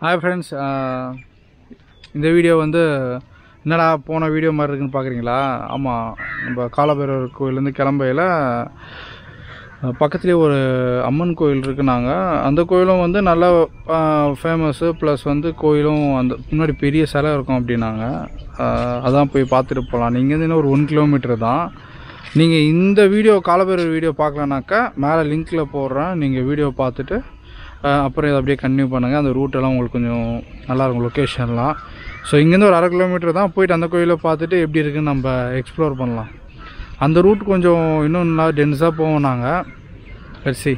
Hi friends, in the video வந்து என்னடா போன வீடியோ மாதிரி இருக்குன்னு பார்க்குறீங்களா? ஆமா, நம்ம காலபைரவர் கோயில் இருந்து கிளம்பையில பக்கத்துலயே ஒரு அம்மன் கோயில் இருக்குனாங்க. அந்த கோயிலும் வந்து நல்ல ஃபேமஸ். ப்ளஸ் வந்து கோயிலும் அந்த முன்னாடி பெரிய சிலை இருக்கும் அப்படினாங்க. அதான் போய் பார்த்துட்டு போகலாம். நீங்க இருந்து ஒரு 1 கிலோமீட்டர் தான். நீங்க இந்த வீடியோ காலபைரவர் வீடியோ பார்க்கலனாக்கா மேல லிங்க்ல போடுறேன். நீங்க வீடியோ பார்த்துட்டு அப்புறம் இதை அப்படியே கண்டினியூ பண்ணுங்கள். அந்த ரூட்டெல்லாம் உங்களுக்கு கொஞ்சம் நல்லாயிருக்கும், லொக்கேஷன்லாம். ஸோ இங்கேருந்து ஒரு 1/2 கிலோமீட்டர் தான். போயிட்டு அந்த கோயிலை பார்த்துட்டு எப்படி இருக்குன்னு நம்ம எக்ஸ்ப்ளோர் பண்ணலாம். அந்த ரூட் கொஞ்சம் இன்னும் நல்லா டென்ஸாக போவோம் நாங்கள். பெர்சி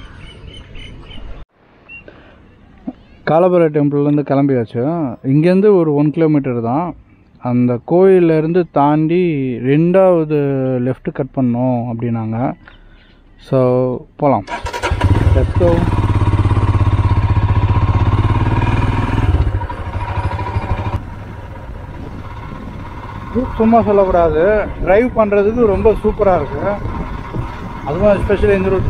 காலபைர டெம்பிள்லேருந்து கிளம்பியாச்சு. இங்கேருந்து ஒரு 1 கிலோமீட்டர் தான். அந்த கோயிலேருந்து தாண்டி 2வது லெஃப்ட்டு கட் பண்ணோம் அப்படின்னாங்க. ஸோ போகலாம். சும்மா சொல்லக்கூடாது, ட்ரைவ் பண்ணுறதுக்கு ரொம்ப சூப்பராக இருக்குது. அதுவும் எஸ்பெஷலி இந்த ரூட்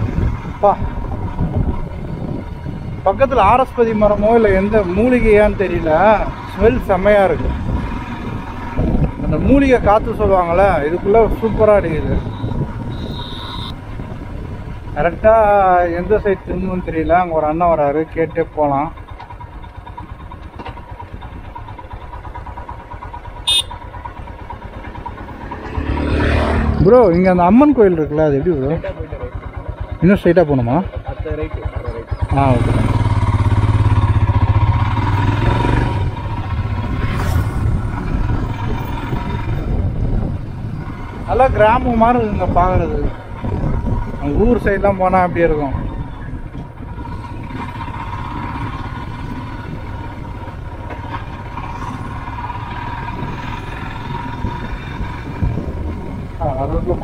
பக்கத்தில் ஆரஸ்பதி மரமோ இல்லை எந்த மூலிகையான்னு தெரியல, ஸ்மெல் செம்மையாக இருக்குது. அந்த மூலிகை காற்று சொல்லுவாங்கள்ல, இதுக்குள்ளே சூப்பராக அடிக்குது. கரெக்டாக எந்த சைட் திரும்புன்னு தெரியல. அங்கே ஒரு அண்ணன் வராரு, கேட்டே போகலாம். ப்ரோ, இங்கே அந்த அம்மன் கோயில் இருக்குல்ல, அது எப்படி ப்ரோ? இன்னும் ஸ்ட்ரைட்டாக போகணுமா? ஆ, ஓகே. நல்லா கிராமம் மாதிரி இருக்குங்க பார்க்குறது. ஊர் சைட்லாம் போனால் அப்படியே இருக்கும்.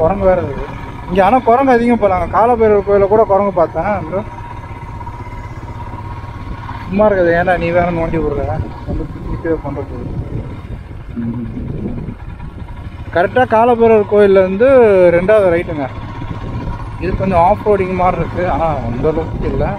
குரங்கு வேறு இருக்குது இங்கே. ஆனால் குரங்கு அதிகம் போகலாங்க. காலபைரவர் கோயிலில் கூட குரங்கு பார்த்தேன். சும்மா இருக்குது. ஏன்னா நீ வேற நோண்டி விடுற கொண்டு போகுது. கரெக்டாக காலபைரவர் கோயிலேருந்து 2வது ரைட்டுங்க. இது கொஞ்சம் ஆஃப் ரோடிங் மாதிரி இருக்குது. ஆனால் அந்த அளவுக்கு இல்லை.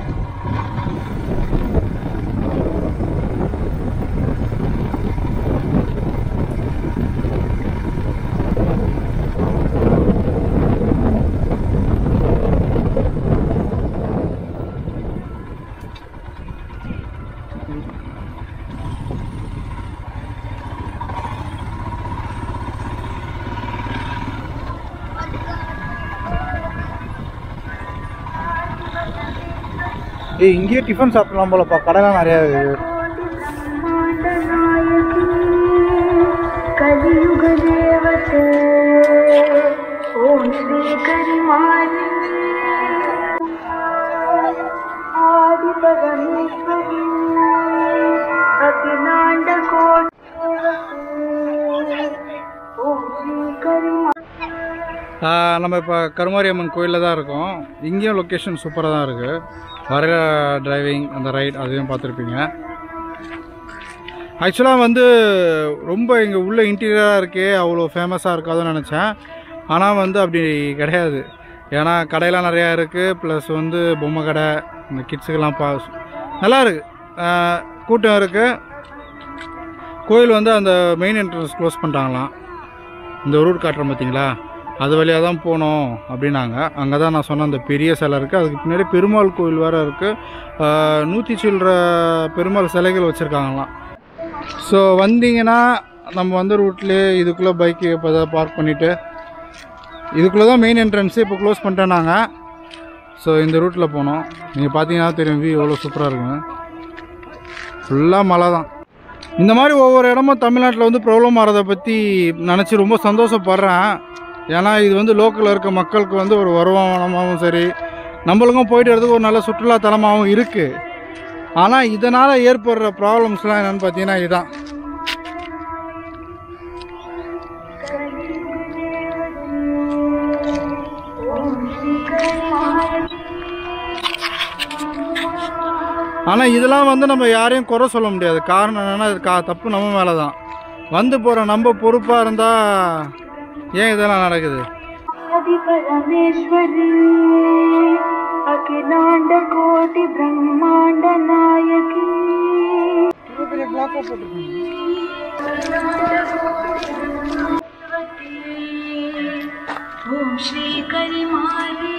இங்கேயே டிஃபன் சாப்பிடலாம் போலப்பா. கடைலாம் நிறையா இருக்குது. நம்ம இப்போ கருமாரி அம்மன் கோயிலில் தான் இருக்கோம். இங்கேயும் லொக்கேஷன் சூப்பராக தான் இருக்குது. வர டிரைவிங் அந்த ரைட் அதையும் பார்த்துருப்பீங்க. ஆக்சுவலாக வந்து ரொம்ப இங்கே உள்ள இன்டீரியராக இருக்கே, அவ்வளோ ஃபேமஸாக இருக்காதுன்னு நினச்சேன். ஆனால் வந்து அப்படி கிடையாது. ஏன்னா கடையெல்லாம் நிறையா இருக்குது. ப்ளஸ் வந்து பொம்மை கடை, இந்த கிட்ஸுக்கெல்லாம் நல்லா இருக்குது. கூட்டம் இருக்குது. கோயில் வந்து அந்த மெயின் என்ட்ரன்ஸ் க்ளோஸ் பண்ணிட்டாங்களாம். இந்த ரூட் காட்டுறோம் பார்த்தீங்களா, அது வழியாக தான் போனோம் அப்படின்னாங்க. அங்கே தான் நான் சொன்ன அந்த பெரிய சிலை இருக்குது. அதுக்கு பின்னாடி பெருமாள் கோயில் வேறு இருக்குது. 100 சில்லற பெருமாள் சிலைகள் வச்சுருக்காங்களாம். ஸோ வந்தீங்கன்னா நம்ம வந்து ரூட்லேயே இதுக்குள்ளே பைக்கு இப்போ தான் பார்க் பண்ணிவிட்டு இதுக்குள்ளே தான் மெயின் என்ட்ரன்ஸு. இப்போ க்ளோஸ் பண்ணிட்டேன் நாங்கள். ஸோ இந்த ரூட்டில் போனோம். நீங்கள் பார்த்தீங்கன்னா தெரியும் வியூ எவ்வளோ சூப்பராக இருக்குங்க. ஃபுல்லாக மழை தான். இந்த மாதிரி ஒவ்வொரு இடமும் தமிழ்நாட்டில் வந்து ப்ராப்ளம் ஆகிறத பற்றி நினச்சி ரொம்ப சந்தோஷப்படுறேன். ஏன்னா இது வந்து லோக்கலில் இருக்க மக்களுக்கு வந்து ஒரு வருமானமாகவும் சரி, நம்மளுக்கும் போய்ட்டு வரதுக்கு ஒரு நல்ல சுற்றுலாத்தலமாகவும் இருக்குது. ஆனால் இதனால் ஏற்படுற ப்ராப்ளம்ஸ்லாம் என்னென்னு பார்த்தீங்கன்னா இதுதான். ஆனால் இதெல்லாம் வந்து நம்ம யாரையும் குறை சொல்ல முடியாது. காரணம் என்னென்னா அது தப்பு நம்ம மேலே தான். வந்து போகிற நம்ம பொறுப்பாக இருந்தால் ஏன் இதெல்லாம் நடக்குது? Om Shri Karimali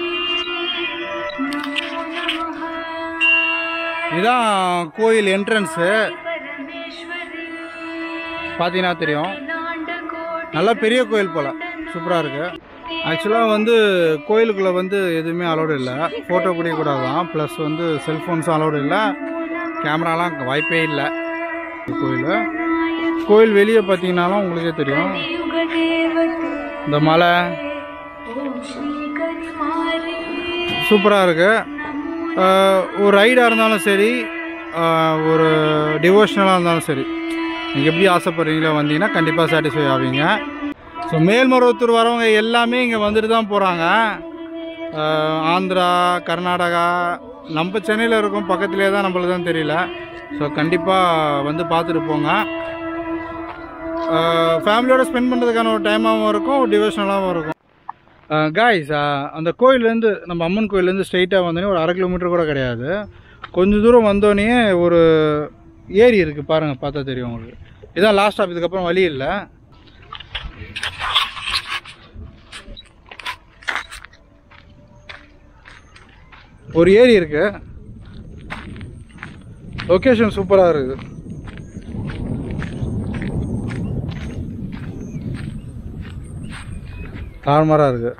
Koil entrance பாத்தீங்கன்னா தெரியும் நல்ல பெரிய கோயில் போல சூப்பரா இருக்கு एक्चुअली வந்து கோயிலுக்குள்ள வந்து எதுமே அலோட் இல்ல போட்டோ புடி கூடாதாம் பிளஸ் வந்து செல் ஃபோன்ஸ் அலோட் இல்ல கேமராலாம் வைபே இல்ல கோயில் வெளிய பாத்தீங்கனாலும் உங்களுக்கே தெரியும் இந்த மலை சூப்பரா இருக்கு ஒரு ரைடா இருந்தாலும் சரி ஒரு டிவோஷனலா இருந்தாலும் சரி இங்க எப்படி ஆசைப்படுறீங்களோ வந்தீங்கன்னா கண்டிப்பா சாட்டிஸ்ஃபை ஆவீங்க சோ மேல்மருவத்தூர் வரவங்க எல்லாமே இங்க வந்துட்டு தான் போறாங்க ஆந்திரா கர்நாடகா நம்ம சென்னையில இருக்கும் பக்கத்திலே தான் நம்மளுக்கு தான் தெரியல சோ கண்டிப்பா வந்து பார்த்துட்டு போங்க ஃபேமிலியோட ஸ்பெண்ட் பண்றதுக்கான ஒரு டைமாவும் இருக்கும் டிவோஷனலாவும் இருக்கும் गाइस அந்த கோயில்ல இருந்து நம்ம அம்மன் கோயில்ல இருந்து ஸ்ட்ரைட்டா வந்தனே ஒரு 1/2 கிலோமீட்டர் கூட கிடையாது கொஞ்ச தூரம் வந்தோனே ஒரு ஏரி இருக்கு பாருங்க பார்த்தா தெரியும் உங்களுக்கு இதான் லாஸ்ட் ஸ்டாப் இதுக்கு அப்புறம் வழி இல்ல ஒரு ஏரி இருக்கு லொகேஷன் சூப்பரா இருக்கு தார்மரா இருக்கு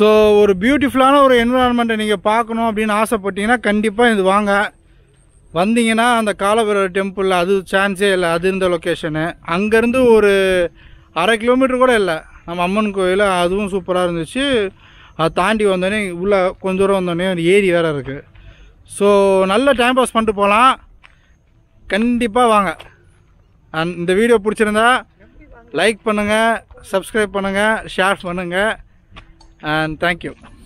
So ஒரு பியூட்டிஃபுல்லான ஒரு என்விரான்மென்ட் நீங்க பார்க்கணும் அப்படின ஆசைப்பட்டீங்கன்னா கண்டிப்பா இது வாங்க வந்தீங்கன்னா அந்த காலபைரவர் டெம்பிள் அது சான்ஸே இல்ல அது இருந்த லொகேஷன் அங்க இருந்து ஒரு 1/2 கிலோமீட்டர் கூட இல்ல நம்ம அம்மன் கோயில் அதுவும் சூப்பரா இருந்துச்சு அத தாண்டி வந்தனே உள்ள கொஞ்ச தூரம் வந்தனே ஒரு ஏரி வேற இருக்கு சோ நல்ல டைம் பாஸ் பண்ணிட்டு போலாம் கண்டிப்பா வாங்க இந்த வீடியோ பிடிச்சிருந்தா லைக் பண்ணுங்க Subscribe பண்ணுங்க ஷேர் பண்ணுங்க And thank you.